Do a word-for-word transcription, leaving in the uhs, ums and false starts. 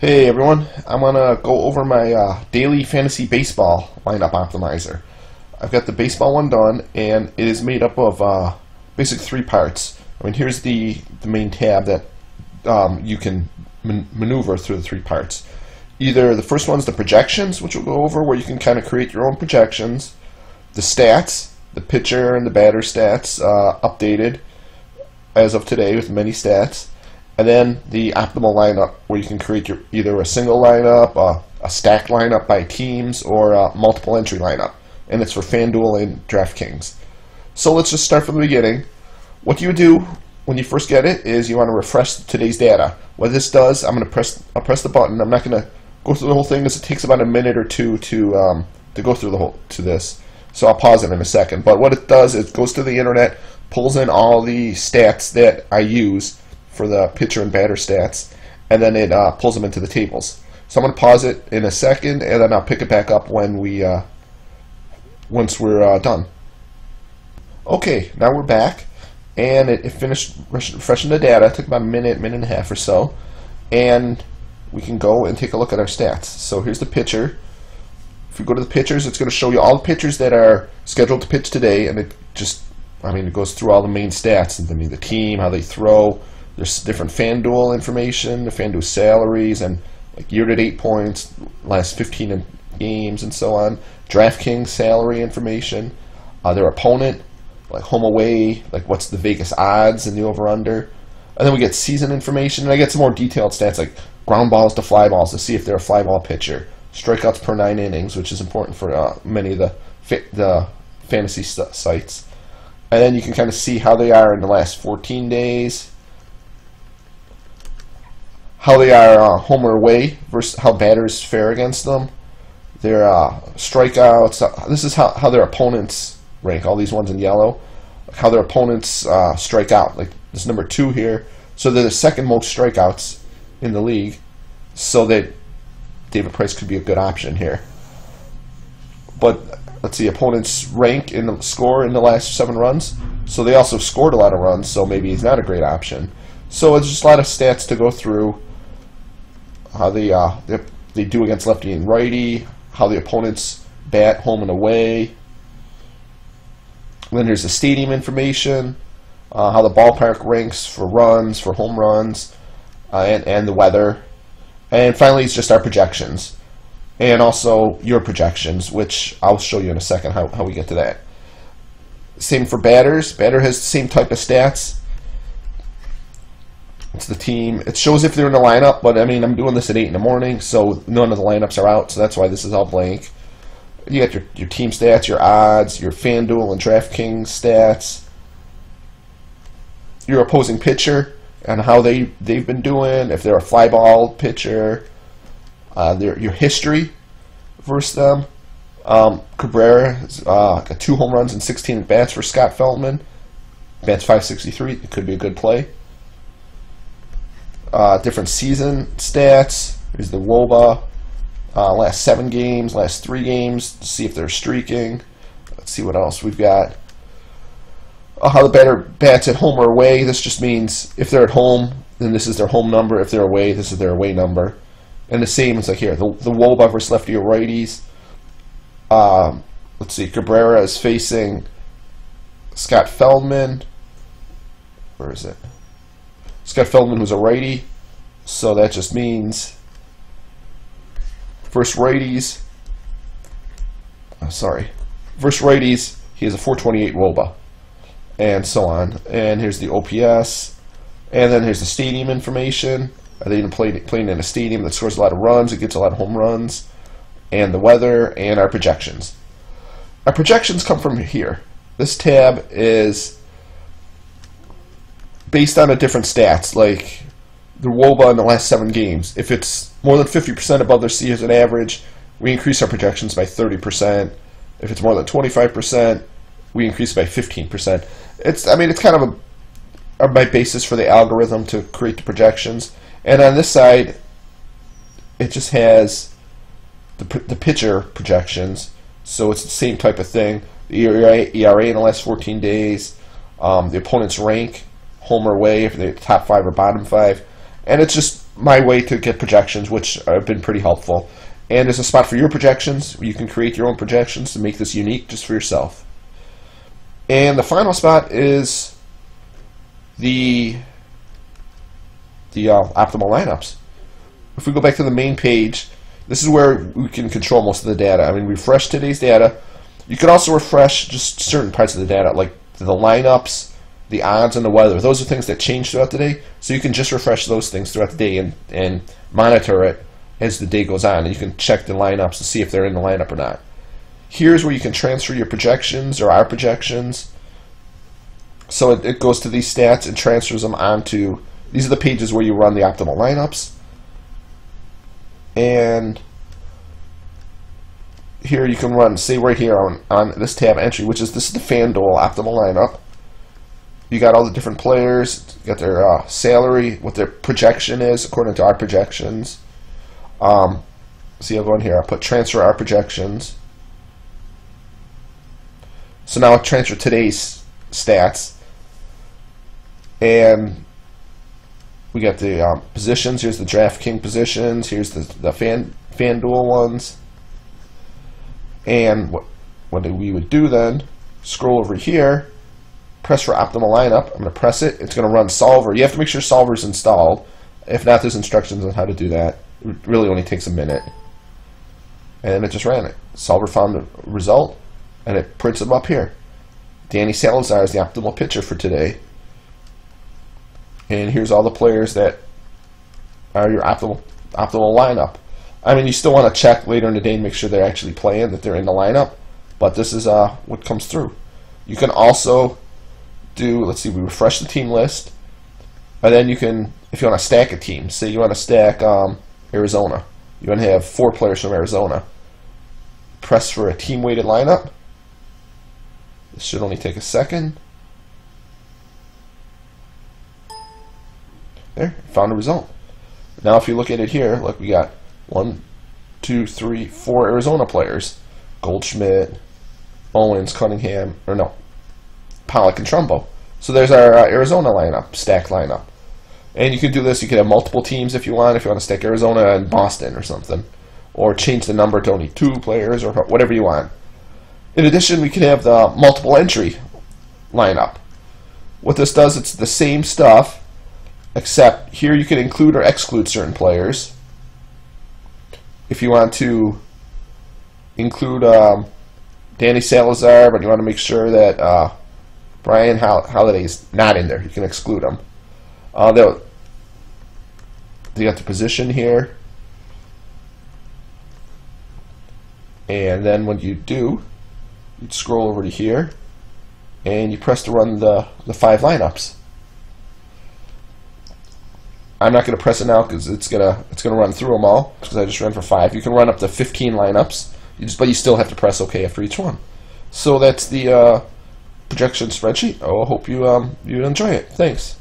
Hey everyone, I'm going to go over my uh, Daily Fantasy Baseball lineup optimizer. I've got the baseball one done, and it is made up of uh, basic three parts. I mean, here's the, the main tab that um, you can man maneuver through the three parts. Either the first one's the projections, which we'll go over, where you can kind of create your own projections. The stats, the pitcher and the batter stats uh, updated as of today with many stats. And then the optimal lineup, where you can create your, either a single lineup, uh, a stacked lineup by teams, or a multiple entry lineup. And it's for FanDuel and DraftKings. So let's just start from the beginning. What you do when you first get it is you want to refresh today's data. What this does, I'm going to press, I'll press the button. I'm not going to go through the whole thing because it takes about a minute or two to um, to go through the whole to this. So I'll pause it in a second. But what it does is it goes to the internet, pulls in all the stats that I use for the pitcher and batter stats, and then it uh, pulls them into the tables. So I'm going to pause it in a second, and then I'll pick it back up when we uh, once we're uh, done. Okay, now we're back, and it, it finished refreshing the data. It took about a minute, minute and a half or so, and we can go and take a look at our stats. So here's the pitcher. If you go to the pitchers, it's going to show you all the pitchers that are scheduled to pitch today, and it just, I mean, it goes through all the main stats, and I mean the team, how they throw. There's different FanDuel information, the FanDuel salaries, and like year-to-date points, last fifteen games, and so on. DraftKings salary information, uh, their opponent, like home away, like what's the Vegas odds and the over/under, and then we get season information, and I get some more detailed stats like ground balls to fly balls to see if they're a fly ball pitcher, strikeouts per nine innings, which is important for uh, many of the fa the fantasy sites, and then you can kind of see how they are in the last fourteen days. How they are uh, home or away versus how batters fare against them. Their uh, strikeouts. Uh, this is how, how their opponents rank. All these ones in yellow. How their opponents uh, strike out. Like this number two here. So they're the second most strikeouts in the league. So that David Price could be a good option here. But let's see, opponents rank in the score in the last seven runs. So they also scored a lot of runs. So maybe he's not a great option. So it's just a lot of stats to go through. How they, uh, they they do against lefty and righty, how the opponents bat home and away. And then there's the stadium information, uh, how the ballpark ranks for runs, for home runs, uh, and, and the weather. And finally, it's just our projections. And also your projections, which I'll show you in a second how, how we get to that. Same for batters. Batter has the same type of stats. It's the team. It shows if they're in the lineup, but I mean, I'm doing this at eight in the morning, so none of the lineups are out, so that's why this is all blank. You got your, your team stats, your odds, your FanDuel and DraftKings stats, your opposing pitcher, and how they, they've been doing, if they're a fly ball pitcher, uh, their, your history versus them. Um, Cabrera uh, got two home runs and sixteen at bats for Scott Feldman. Bats five sixty-three, it could be a good play. Uh, different season stats. Here's the WOBA. Uh, last seven games, last three games. To see if they're streaking. Let's see what else we've got. Uh, how the batter bats at home or away. This just means if they're at home, then this is their home number. If they're away, this is their away number. And the same is like here. The, the WOBA versus lefty or righties. Um, let's see. Cabrera is facing Scott Feldman. Where is it? Scott Feldman was a righty, so that just means versus righties. I'm sorry, versus righties, he has a four twenty-eight WOBA, and so on. And here's the O P S, and then here's the stadium information. Are they playing playing in a stadium that scores a lot of runs? It gets a lot of home runs, and the weather, and our projections. Our projections come from here. This tab is based on a different stats, like the WOBA in the last seven games. If it's more than fifty percent above their season average, we increase our projections by thirty percent. If it's more than twenty-five percent, we increase by fifteen percent. It's, I mean, it's kind of a, my basis for the algorithm to create the projections. And on this side, it just has the, the pitcher projections, so it's the same type of thing. The E R A, E R A in the last fourteen days, um, the opponent's rank, home or away, if they're top five or bottom five, and it's just my way to get projections, which have been pretty helpful. And there's a spot for your projections. You can create your own projections to make this unique just for yourself. And the final spot is the the uh, optimal lineups. If we go back to the main page, this is where we can control most of the data. I mean, refresh today's data. You can also refresh just certain parts of the data, like the lineups, the odds, and the weather. Those are things that change throughout the day, so you can just refresh those things throughout the day and, and monitor it as the day goes on. And you can check the lineups to see if they're in the lineup or not. Here's where you can transfer your projections or our projections. So it, it goes to these stats and transfers them onto, these are the pages where you run the optimal lineups. And here you can run, say right here on, on this tab entry, which is, this is the FanDuel optimal lineup. You got all the different players, you got their uh, salary, what their projection is according to our projections. Um, so you have one here, I'll put transfer our projections. So now I'll transfer today's stats, and we got the um, positions. Here's the DraftKings positions. Here's the the Fan FanDuel ones. And what what we would do then? Scroll over here, press for optimal lineup. I'm going to press it. It's going to run Solver. You have to make sure Solver's installed. If not, there's instructions on how to do that. It really only takes a minute. And it just ran it. Solver found the result. And it prints them up here. Danny Salazar is the optimal pitcher for today. And here's all the players that are your optimal optimal lineup. I mean, you still want to check later in the day and make sure they're actually playing, that they're in the lineup. But this is uh, what comes through. You can also do, let's see, we refresh the team list. And then you can, if you want to stack a team, say you want to stack um, Arizona. You want to have four players from Arizona. Press for a team-weighted lineup. This should only take a second. There, found a result. Now if you look at it here, look, we got one, two, three, four Arizona players. Goldschmidt, Owens, Cunningham, or no, Pollock and Trumbo. So there's our uh, Arizona lineup, stack lineup. And you can do this, you can have multiple teams if you want, if you want to stack Arizona and Boston or something. Or change the number to only two players or whatever you want. In addition, we can have the multiple entry lineup. What this does, it's the same stuff, except here you can include or exclude certain players. If you want to include um, Danny Salazar, but you want to make sure that uh, Brian Holiday is not in there, you can exclude him. Uh, they'll, they got the position here. And then what you do, you scroll over to here, and you press to run the, the five lineups. I'm not going to press it now because it's gonna it's gonna run through them all, because I just ran for five. You can run up to fifteen lineups, you just, but you still have to press OK after each one. So that's the uh, projection spreadsheet. I hope you um, you enjoy it. Thanks.